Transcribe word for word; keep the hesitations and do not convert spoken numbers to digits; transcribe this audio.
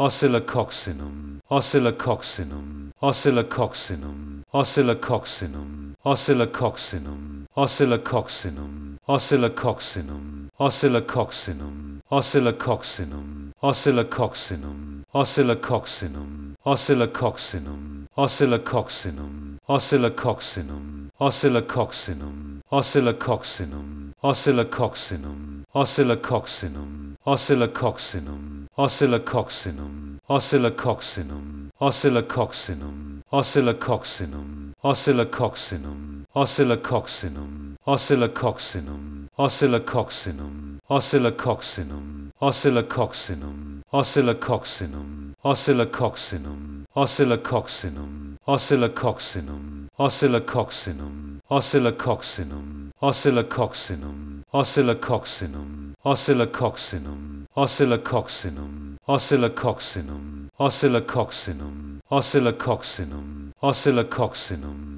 Oscillococcinum, Oscillococcinum, Oscillococcinum, Oscillococcinum, Oscillococcinum, Oscillococcinum, Oscillococcinum, Oscillococcinum, Oscillococcinum, Oscillococcinum, Oscillococcinum, Oscillococcinum, Oscillococcinum, Oscillococcinum, Oscillococcinum, Oscillococcinum, Oscillococcinum, Oscillococcinum, Oscillococcinum, Oscillococcinum, Oscillococcinum, Oscillococcinum, Oscillococcinum, Oscillococcinum, Oscillococcinum, Oscillococcinum, Oscillococcinum, Oscillococcinum, Oscillococcinum, Oscillococcinum, Oscillococcinum, Oscillococcinum, Oscillococcinum, Oscillococcinum, Oscillococcinum, Oscillococcinum, Oscillococcinum, Oscillococcinum, Oscillococcinum, Oscillococcinum, Oscillococcinum, Oscillococcinum, Oscillococcinum,